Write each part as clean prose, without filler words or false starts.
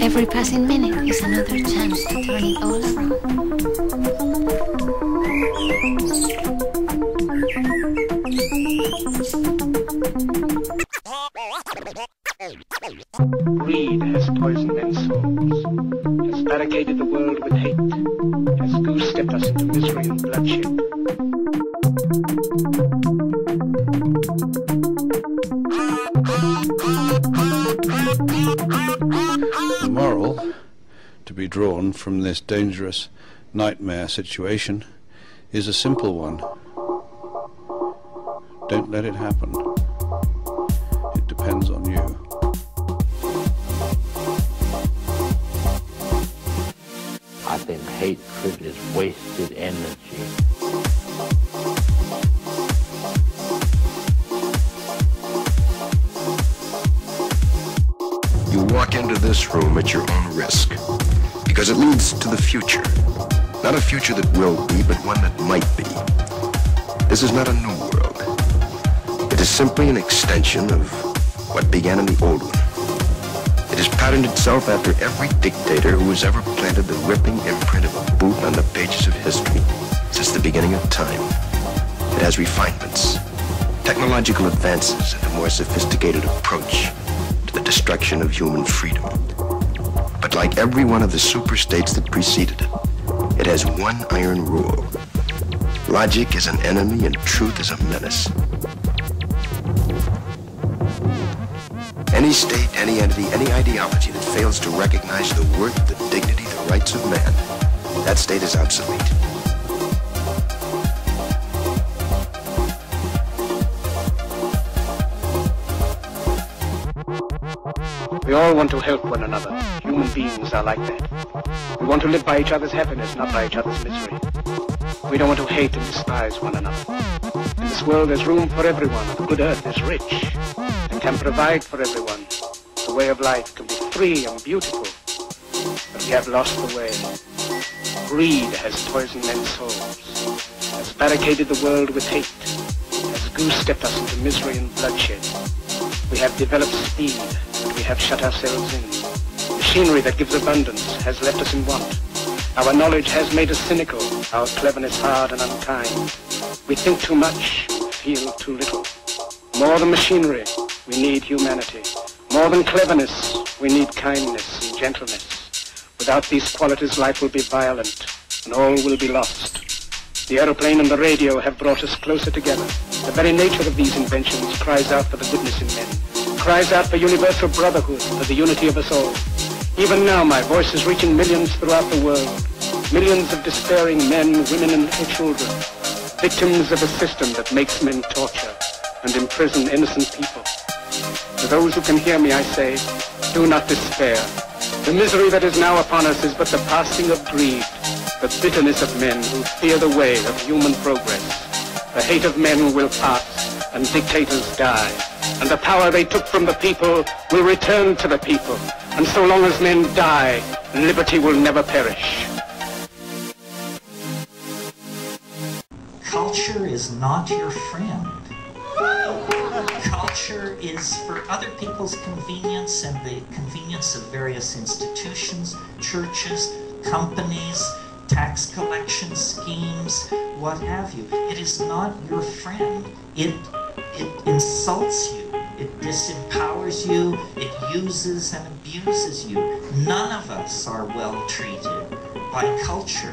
Every passing minute is another chance to turn it all around. Greed has poisoned men's souls, has barricaded the world with hate, has goose-stepped us into misery and bloodshed. The moral to be drawn from this dangerous nightmare situation is a simple one. Don't let it happen. It depends on you. I've been hateful, it's wasted energy. You walk into this room at your own risk, because it leads to the future. Not a future that will be, but one that might be. This is not a new world. It is simply an extension of what began in the old one. It has patterned itself after every dictator who has ever planted the ripping imprint of a boot on the pages of history since the beginning of time. It has refinements, technological advances, and a more sophisticated approach to the destruction of human freedom. But like every one of the superstates that preceded it, it has one iron rule. Logic is an enemy and truth is a menace. Any state, any entity, any ideology that fails to recognize the worth, the dignity, the rights of man, that state is obsolete. We all want to help one another. Human beings are like that. We want to live by each other's happiness, not by each other's misery. We don't want to hate and despise one another. In this world there's room for everyone, and the good earth is rich and can provide for everyone. The way of life can be free and beautiful, but we have lost the way. Greed has poisoned men's souls, has barricaded the world with hate, has goose-stepped us into misery and bloodshed. We have developed speed, and we have shut ourselves in. Machinery that gives abundance has left us in want. Our knowledge has made us cynical, our cleverness hard and unkind. We think too much, we feel too little. More than machinery, we need humanity. More than cleverness, we need kindness and gentleness. Without these qualities, life will be violent, and all will be lost. The aeroplane and the radio have brought us closer together. The very nature of these inventions cries out for the goodness in men, cries out for universal brotherhood, for the unity of us all. Even now my voice is reaching millions throughout the world, millions of despairing men, women and little children, victims of a system that makes men torture and imprison innocent people. To those who can hear me I say, do not despair. The misery that is now upon us is but the passing of greed, the bitterness of men who fear the way of human progress. The hate of men will pass, and dictators die, and the power they took from the people will return to the people, and so long as men die, liberty will never perish. Culture is not your friend. Culture is for other people's convenience and the convenience of various institutions, churches, companies, tax collection schemes, what have you. It is not your friend. It insults you. It disempowers you. It uses and abuses you. None of us are well treated by culture.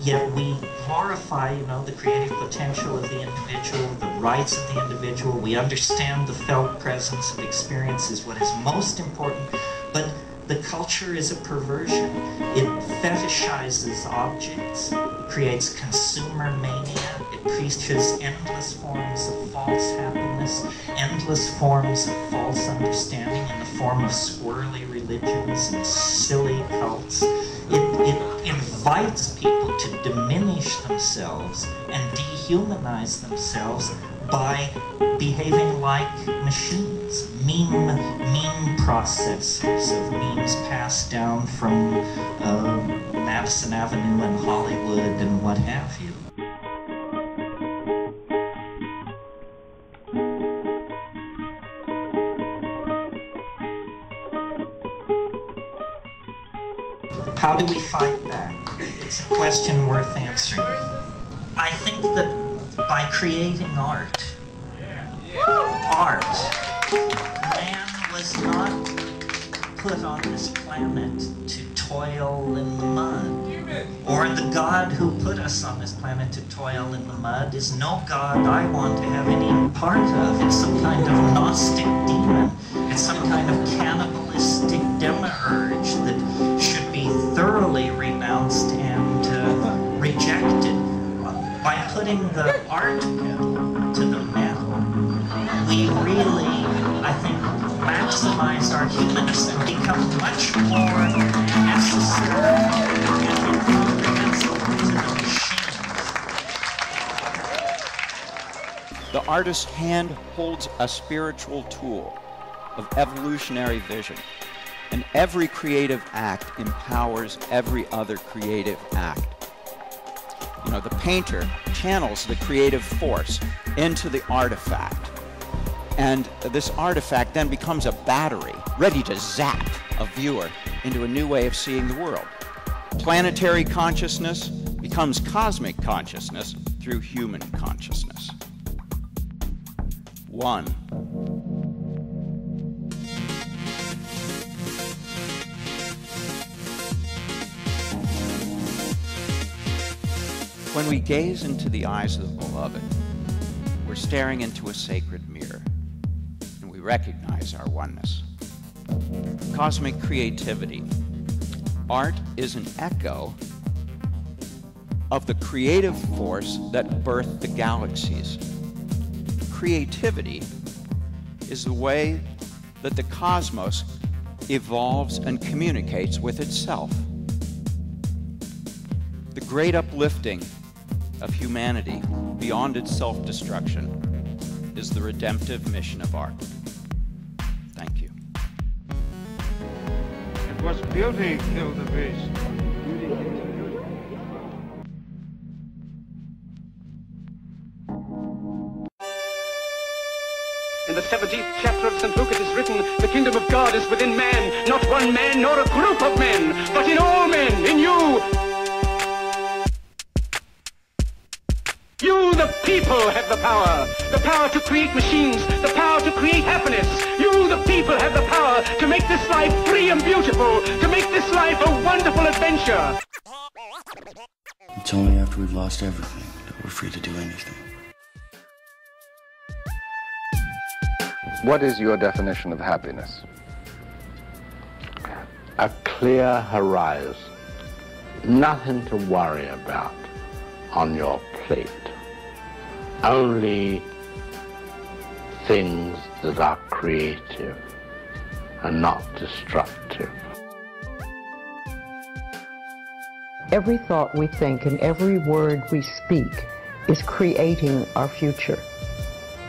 Yet we glorify, you know, the creative potential of the individual, the rights of the individual. We understand the felt presence of experience is what is most important, but the culture is a perversion. It fetishizes objects, it creates consumer mania, it preaches endless forms of false happiness, endless forms of false understanding in the form of squirrely religions and silly cults. It invites people to diminish themselves and dehumanize themselves by behaving like machines, meme processors of memes passed down from Madison Avenue and Hollywood and what have you. How do we find that? It's a question worth answering. I think that by creating art, man was not put on this planet to toil in the mud. Or the God who put us on this planet to toil in the mud is no God I want to have any part of. It's some kind of Gnostic demon. It's some kind of cannibalistic demiurge that should be thoroughly renounced and rejected. By putting the art pedal to the metal, we really, I think, maximize our humanness and become much more necessary. The artist's hand holds a spiritual tool of evolutionary vision, and every creative act empowers every other creative act. You know, the painter channels the creative force into the artifact, and this artifact then becomes a battery ready to zap a viewer into a new way of seeing the world. Planetary consciousness becomes cosmic consciousness through human consciousness. One. When we gaze into the eyes of the beloved, we're staring into a sacred mirror, and we recognize our oneness. Cosmic creativity. Art is an echo of the creative force that birthed the galaxies. Creativity is the way that the cosmos evolves and communicates with itself. The great uplifting of humanity beyond its self-destruction is the redemptive mission of art. Thank you. It was beauty killed the beast. In the 17th chapter of St. Luke it is written, the kingdom of God is within man, not one man nor a group of men, but in all men, in you. You, the people, have the power to create machines, the power to create happiness. You, the people, have the power to make this life free and beautiful, to make this life a wonderful adventure. It's only after we've lost everything that we're free to do anything. What is your definition of happiness? A clear horizon, nothing to worry about on your plate, only things that are creative and not destructive. Every thought we think and every word we speak is creating our future.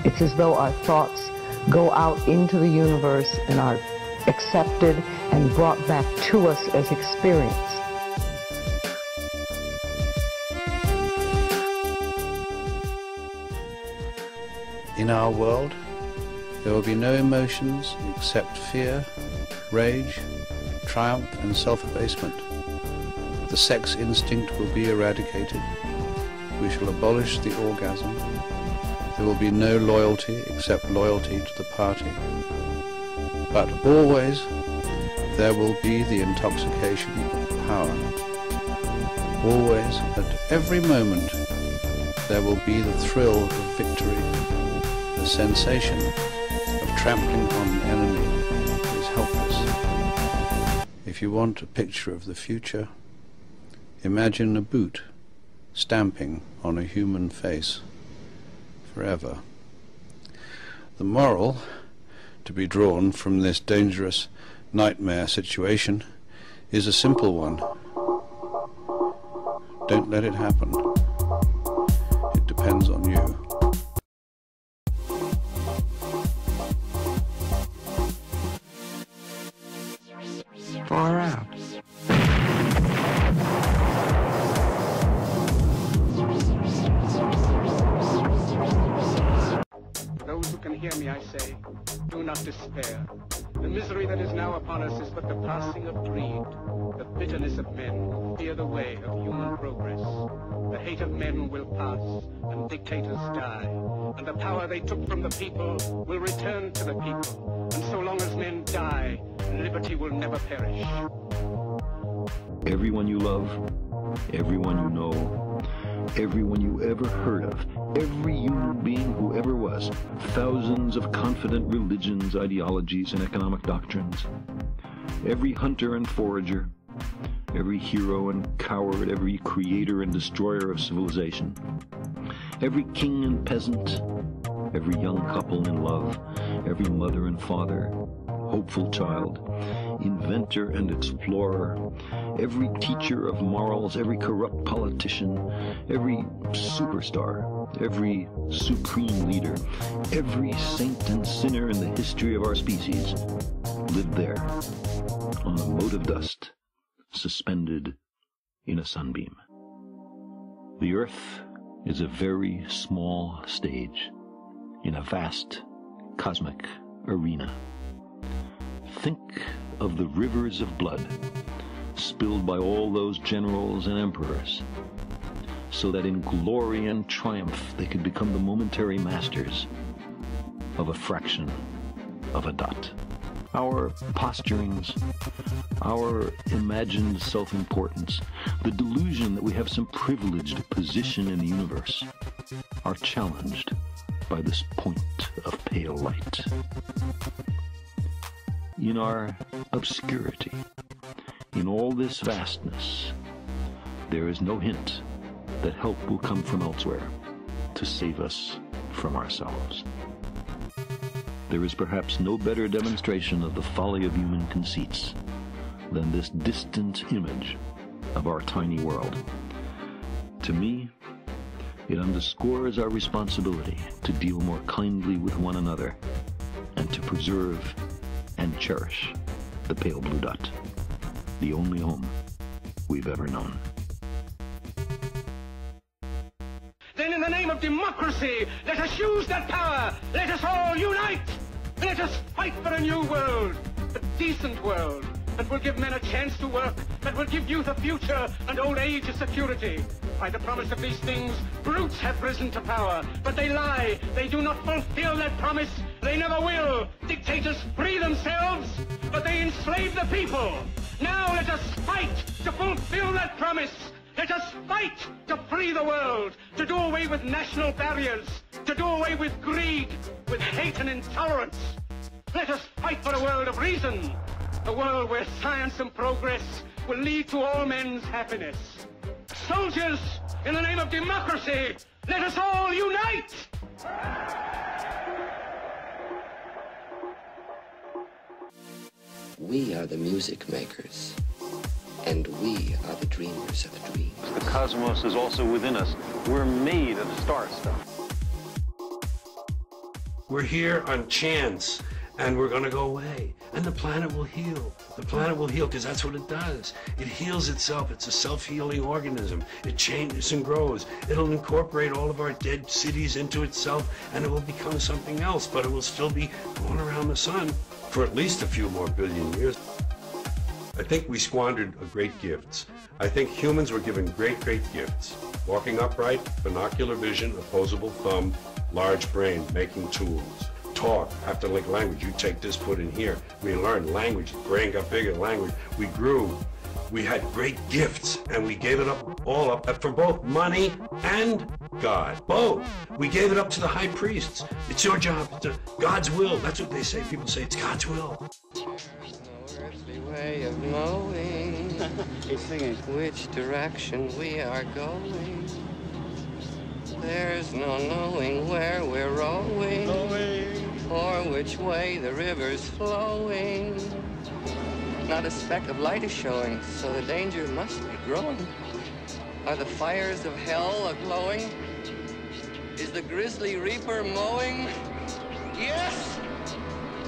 It's as though our thoughts go out into the universe and are accepted and brought back to us as experience. In our world, there will be no emotions except fear, rage, triumph, and self-abasement. The sex instinct will be eradicated. We shall abolish the orgasm. There will be no loyalty except loyalty to the party. But always there will be the intoxication of power. Always, at every moment, there will be the thrill of victory. The sensation of trampling on an enemy is helpless. If you want a picture of the future, imagine a boot stamping on a human face. Forever. The moral to be drawn from this dangerous nightmare situation is a simple one. Don't let it happen. It depends on you. Far out. Those who can hear me, I say, do not despair. The misery that is now upon us is but the passing of greed. The bitterness of men fear the way of human progress. The hate of men will pass, and dictators die, and the power they took from the people will return to the people, and so long as men die, liberty will never perish. Everyone you love, everyone you know, everyone you ever heard of, every human being who ever was, thousands of confident religions, ideologies, and economic doctrines, every hunter and forager, every hero and coward, every creator and destroyer of civilization, every king and peasant, every young couple in love, every mother and father, hopeful child, inventor and explorer, every teacher of morals, every corrupt politician, every superstar, every supreme leader, every saint and sinner in the history of our species lived there on a mote of dust, suspended in a sunbeam. The earth is a very small stage in a vast cosmic arena. Think of the rivers of blood spilled by all those generals and emperors, so that in glory and triumph they could become the momentary masters of a fraction of a dot. Our posturings, our imagined self-importance, the delusion that we have some privileged position in the universe, are challenged by this point of pale light. In our obscurity, in all this vastness, there is no hint that help will come from elsewhere to save us from ourselves. There is perhaps no better demonstration of the folly of human conceits than this distant image of our tiny world. To me, it underscores our responsibility to deal more kindly with one another and to preserve and cherish the pale blue dot, the only home we've ever known. Then in the name of democracy, let us use that power. Let us all unite. Let us fight for a new world, a decent world, that will give men a chance to work, that will give youth a future and old age a security. By the promise of these things, brutes have risen to power, but they lie. They do not fulfill that promise. They never will. Dictators free themselves, but they enslave the people. Now let us fight to fulfill that promise. Let us fight to free the world, to do away with national barriers, to do away with greed, with hate and intolerance. Let us fight for a world of reason, a world where science and progress will lead to all men's happiness. Soldiers, in the name of democracy, let us all unite! We are the music makers, and we are the dreamers of dreams. The cosmos is also within us. We're made of star stuff. We're here on chance, and we're going to go away, and the planet will heal. The planet will heal because that's what it does. It heals itself. It's a self-healing organism. It changes and grows. It'll incorporate all of our dead cities into itself, and it will become something else, but it will still be going around the sun for at least a few more billion years. I think we squandered great gifts. I think humans were given great gifts. Walking upright, binocular vision, opposable thumb, large brain, making tools. Talk, have to link language. You take this, put in here. We learned language. Brain got bigger, language. We grew. We had great gifts, and we gave it up, all up, for both money and God. Both. We gave it up to the high priests. It's your job. It's God's will. That's what they say. People say it's God's will. Way of knowing which direction we are going. There's no knowing where we're rowing, or which way the river's flowing. Not a speck of light is showing, so the danger must be growing. Are the fires of hell a-glowing? Is the grizzly reaper mowing? Yes!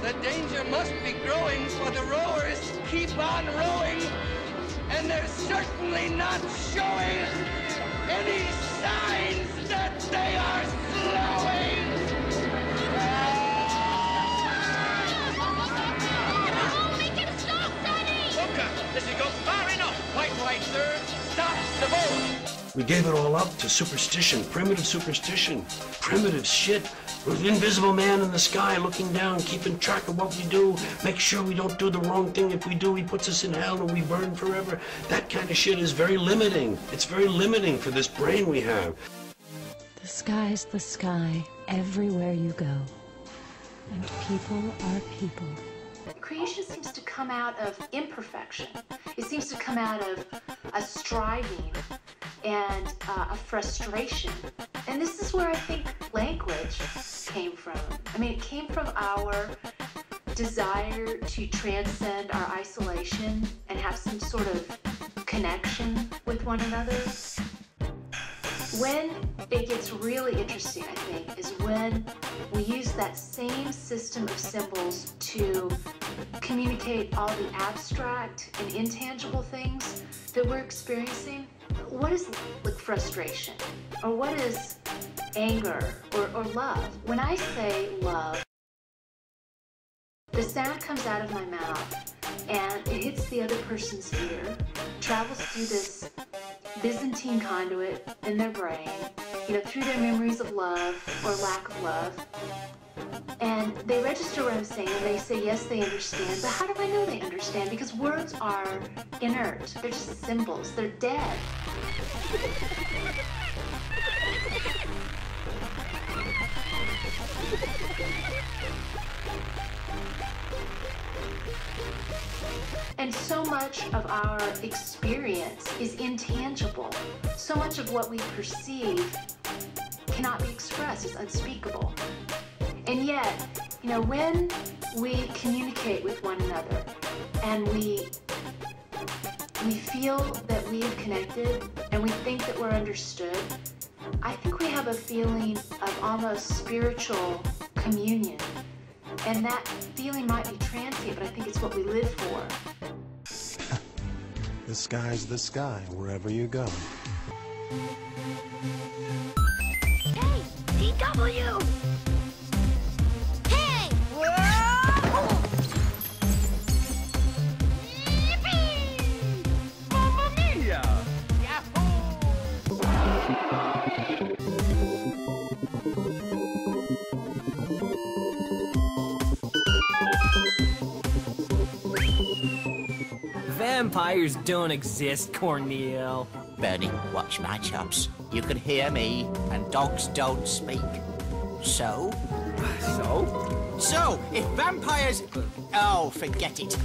The danger must be growing, for the rowers keep on rowing, and they're certainly not showing any signs that they are slowing. We gave it all up to superstition, primitive shit. With an invisible man in the sky looking down, keeping track of what we do, make sure we don't do the wrong thing. If we do, he puts us in hell and we burn forever. That kind of shit is very limiting. It's very limiting for this brain we have. The sky's the sky everywhere you go. And people are people. Creation seems to come out of imperfection. It seems to come out of a striving and a frustration. And this is where I think language came from. I mean, it came from our desire to transcend our isolation and have some sort of connection with one another. When it gets really interesting, I think, is when we use that same system of symbols to communicate all the abstract and intangible things that we're experiencing. What is like frustration? Or what is anger or love? When I say love, the sound comes out of my mouth and it hits the other person's ear, travels through this Byzantine conduit in their brain, you know, through their memories of love or lack of love. And they register what I'm saying and they say, yes, they understand. But how do I know they understand? Because words are inert. They're just symbols. They're dead. And so much of our experience is intangible. So much of what we perceive cannot be expressed. It's unspeakable. And yet, you know, when we communicate with one another and we feel that we have connected and we think that we're understood, I think we have a feeling of almost spiritual communion. And that feeling might be transient, but I think it's what we live for. The sky's the sky wherever you go. Hey, DW! Hey! Whoa! Yippee! Mamma mia! Yahoo! Vampires don't exist, Cornel. Bernie, watch my chops. You can hear me, and dogs don't speak. So? So? So, if vampires... Oh, forget it.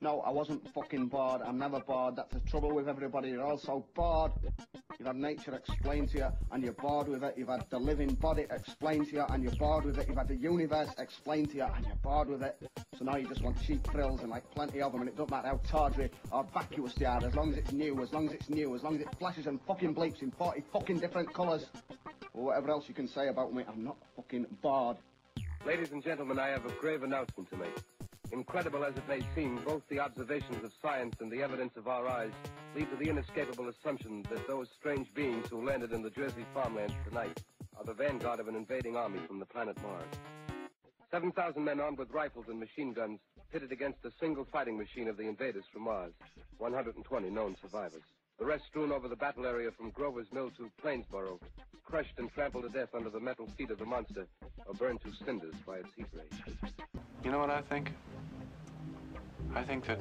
No, I wasn't fucking bored. I'm never bored. That's the trouble with everybody. You're all so bored. You've had nature explained to you, and you're bored with it. You've had the living body explained to you, and you're bored with it. You've had the universe explained to you, and you're bored with it. So now you just want cheap thrills, and like plenty of them, and it doesn't matter how tawdry or vacuous they are, as long as it's new, as long as it's new, as long as it flashes and fucking bleeps in 40 fucking different colours. Or whatever else you can say about me, I'm not fucking bored. Ladies and gentlemen, I have a grave announcement to make. Incredible as it may seem, both the observations of science and the evidence of our eyes lead to the inescapable assumption that those strange beings who landed in the Jersey farmlands tonight are the vanguard of an invading army from the planet Mars. 7,000 men armed with rifles and machine guns pitted against a single fighting machine of the invaders from Mars. 120 known survivors. The rest strewn over the battle area from Grover's Mill to Plainsboro, crushed and trampled to death under the metal feet of the monster, or burned to cinders by its heat ray. You know what I think? I think that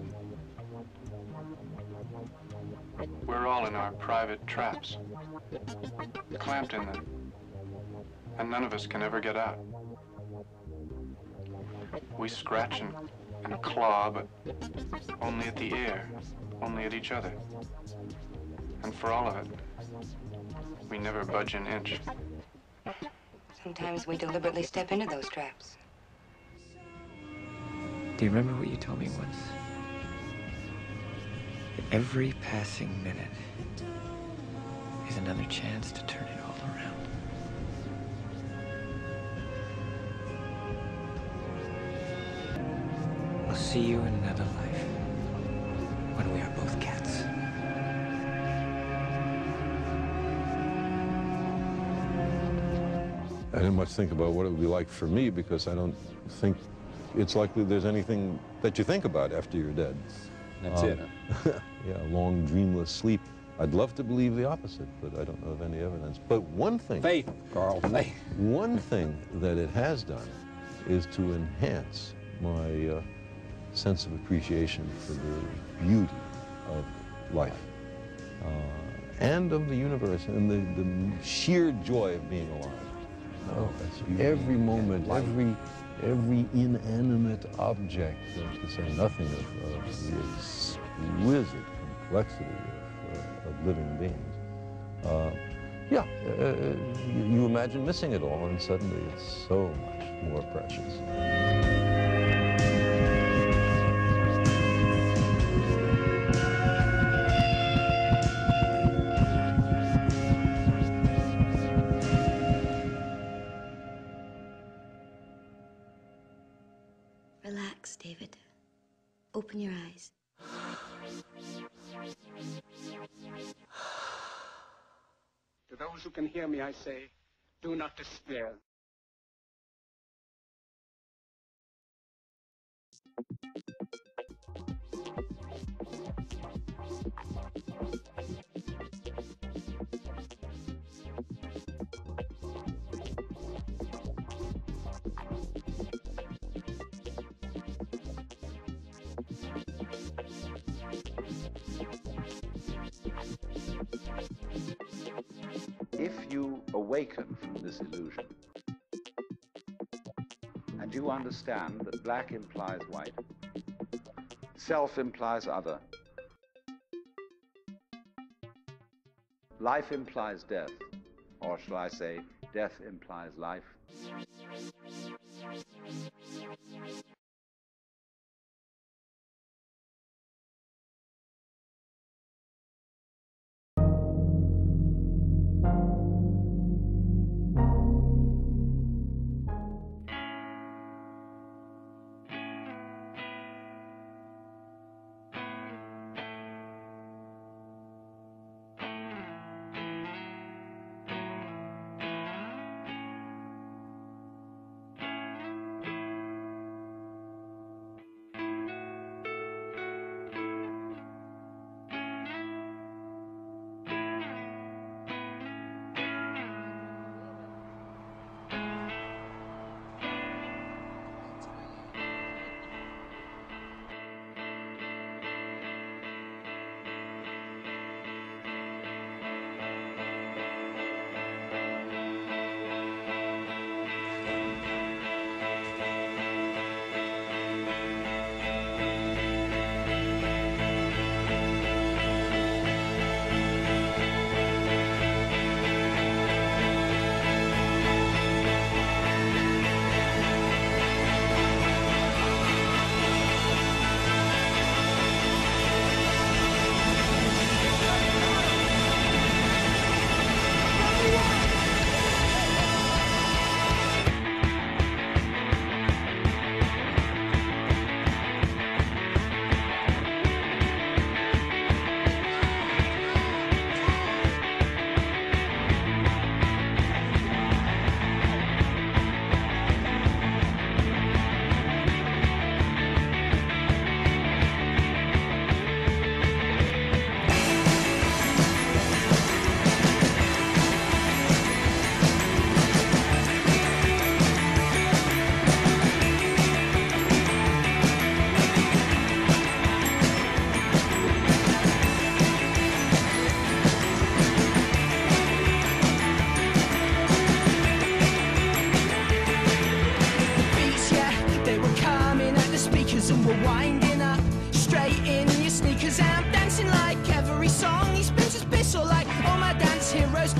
we're all in our private traps, clamped in them, and none of us can ever get out. We scratch and claw, but only at the air, only at each other. And for all of it, we never budge an inch. Sometimes we deliberately step into those traps. Do you remember what you told me once? That every passing minute is another chance to turn it all around. I'll see you in another life when we are both cats. I didn't much think about what it would be like for me because I don't think it's likely there's anything that you think about after you're dead. That's it. Yeah, long, dreamless sleep. I'd love to believe the opposite, but I don't know of any evidence. But one thing... Faith, Carl, faith. One thing that it has done is to enhance my sense of appreciation for the beauty of life and of the universe and the sheer joy of being alive. Oh, that's beautiful. Every moment, every inanimate object, to say nothing of the exquisite complexity of living beings. You imagine missing it all, and suddenly it's so much more precious. Relax, David. Open your eyes. To those who can hear me, I say, do not despair. If you awaken from this illusion and you understand that black implies white, self implies other, life implies death, or shall I say, death implies life.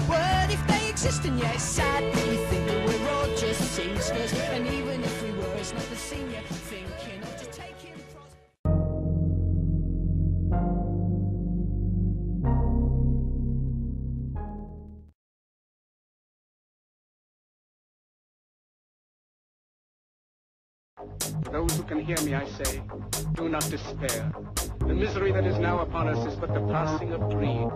What if they existing, yeah, it's sad, but we think that we're all just seamsters, and even if we were, it's not the same, yeah, thinking of just taking Those who can hear me, I say, do not despair. The misery that is now upon us is but the passing of greed,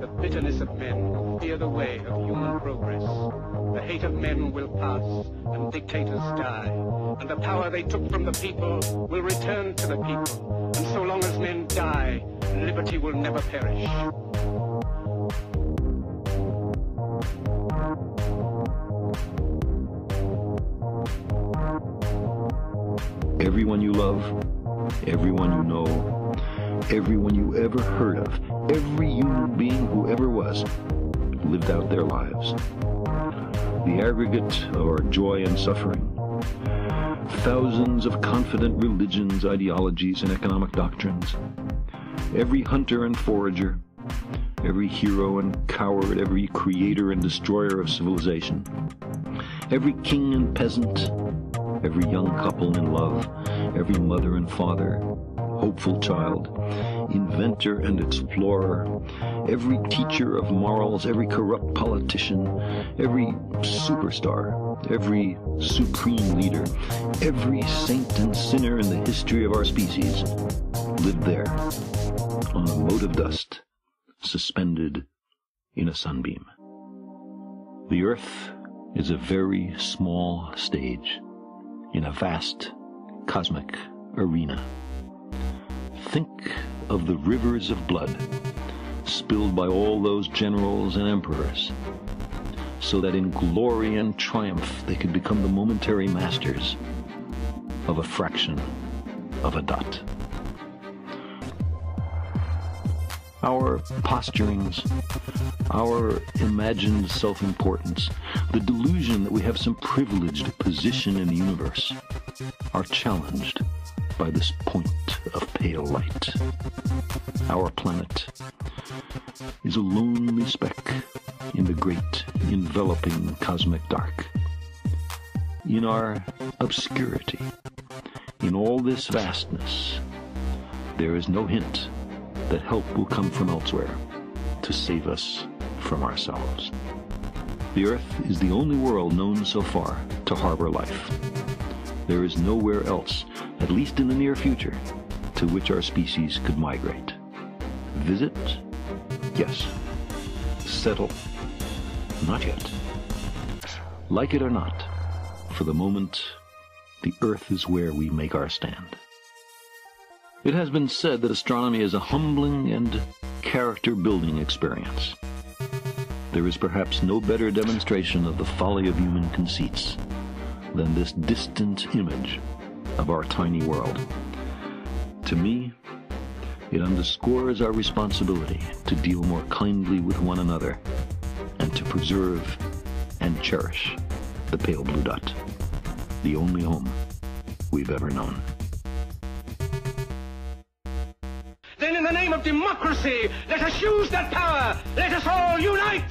the bitterness of men who fear the way of human progress. The hate of men will pass, and dictators die, and the power they took from the people will return to the people, and so long as men die, liberty will never perish. Everyone you love, everyone you know, everyone you ever heard of, every human being who ever was, lived out their lives. The aggregate of our joy and suffering, thousands of confident religions, ideologies, and economic doctrines, every hunter and forager, every hero and coward, every creator and destroyer of civilization, every king and peasant, every young couple in love, every mother and father, hopeful child, inventor and explorer, every teacher of morals, every corrupt politician, every superstar, every supreme leader, every saint and sinner in the history of our species lived there on a mote of dust, suspended in a sunbeam. The earth is a very small stage in a vast cosmic arena. Think of the rivers of blood spilled by all those generals and emperors, so that in glory and triumph they could become the momentary masters of a fraction of a dot. Our posturings, our imagined self-importance, the delusion that we have some privileged position in the universe, are challenged by this point of pale light. Our planet is a lonely speck in the great enveloping cosmic dark. In our obscurity, in all this vastness, there is no hint that help will come from elsewhere to save us from ourselves. The Earth is the only world known so far to harbor life. There is nowhere else, at least in the near future, to which our species could migrate. Visit? Yes. Settle? Not yet. Like it or not, for the moment, the Earth is where we make our stand. It has been said that astronomy is a humbling and character-building experience. There is perhaps no better demonstration of the folly of human conceits than this distant image of our tiny world. To me, it underscores our responsibility to deal more kindly with one another and to preserve and cherish the pale blue dot, the only home we've ever known. In the name of democracy, let us use that power. Let us all unite.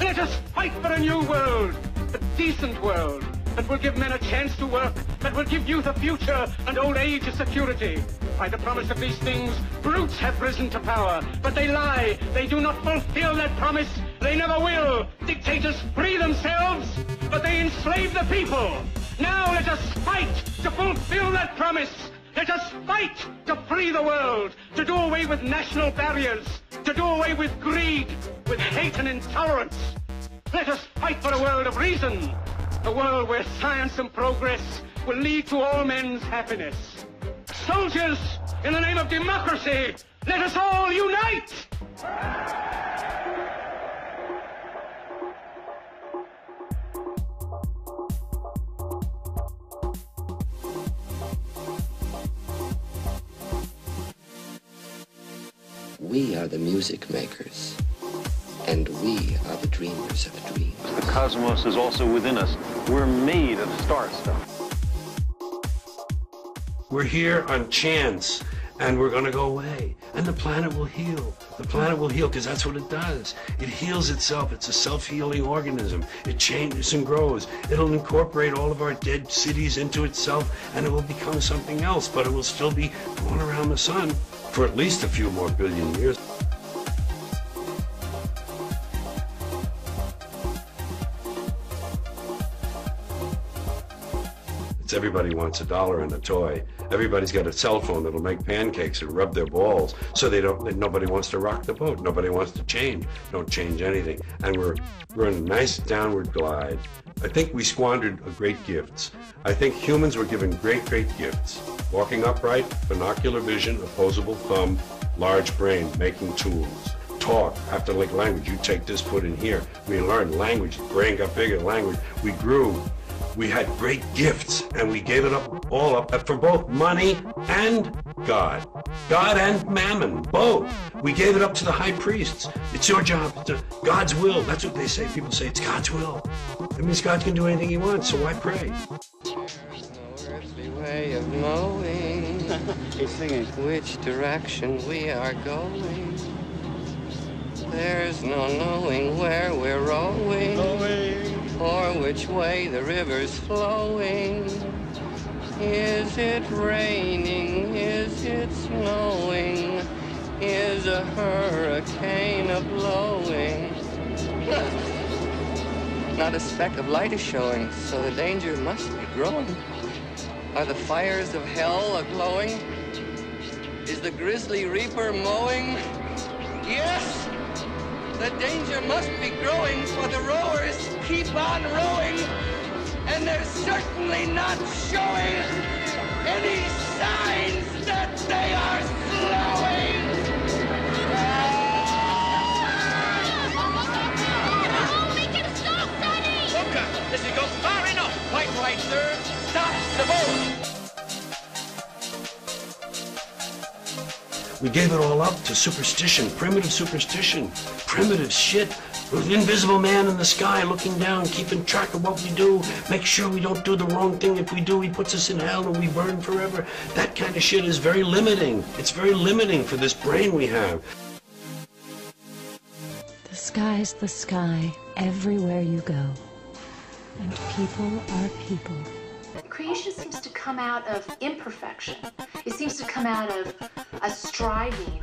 Let us fight for a new world, a decent world, that will give men a chance to work, that will give youth a future and old age a security. By the promise of these things, brutes have risen to power, but they lie. They do not fulfill that promise. They never will. Dictators free themselves, but they enslave the people. Now let us fight to fulfill that promise. Let us fight to free the world, to do away with national barriers, to do away with greed, with hate and intolerance. Let us fight for a world of reason, a world where science and progress will lead to all men's happiness. Soldiers, in the name of democracy, let us all unite! We are the music makers, and we are the dreamers of dreams. The cosmos is also within us. We're made of star stuff. We're here on chance, and we're gonna go away, and the planet will heal. The planet will heal, because that's what it does. It heals itself. It's a self-healing organism. It changes and grows. It'll incorporate all of our dead cities into itself, and it will become something else, but it will still be going around the sun for at least a few more billion years. Everybody wants $1 and a toy. Everybody's got a cell phone that'll make pancakes and rub their balls, so they don't. Nobody wants to rock the boat. Nobody wants to change. Don't change anything. And we're in a nice downward glide. I think we squandered great gifts. I think humans were given great gifts: walking upright, binocular vision, opposable thumb, large brain, making tools. Talk, after like language, you take this, put in here. We learned language. The brain got bigger. Language. We grew. We had great gifts, and we gave it up, all up, for both money and God. God and mammon, both. We gave it up to the high priests. It's your job, God's will. That's what they say. People say it's God's will. It means God can do anything he wants, so why pray? There's no earthly way of knowing He's singing. Which direction we are going. There's no knowing where we're rolling. Or which way the river's flowing. Is it raining? Is it snowing? Is a hurricane a-blowing? Not a speck of light is showing, so the danger must be growing. Are the fires of hell a-glowing? Is the grizzly reaper mowing? Yes! The danger must be growing, for the rowers keep on rowing, and they're certainly not showing any signs that they are slowing. Oh, we can stop, Sonny! Look, this will go far enough. White, sir, stop the boat. We gave it all up to superstition, primitive superstition, primitive shit, with invisible man in the sky looking down, keeping track of what we do, make sure we don't do the wrong thing. If we do, he puts us in hell and we burn forever. That kind of shit is very limiting. It's very limiting for this brain we have. The sky's the sky everywhere you go, and people are people. Creation seems to come out of imperfection. It seems to come out of a striving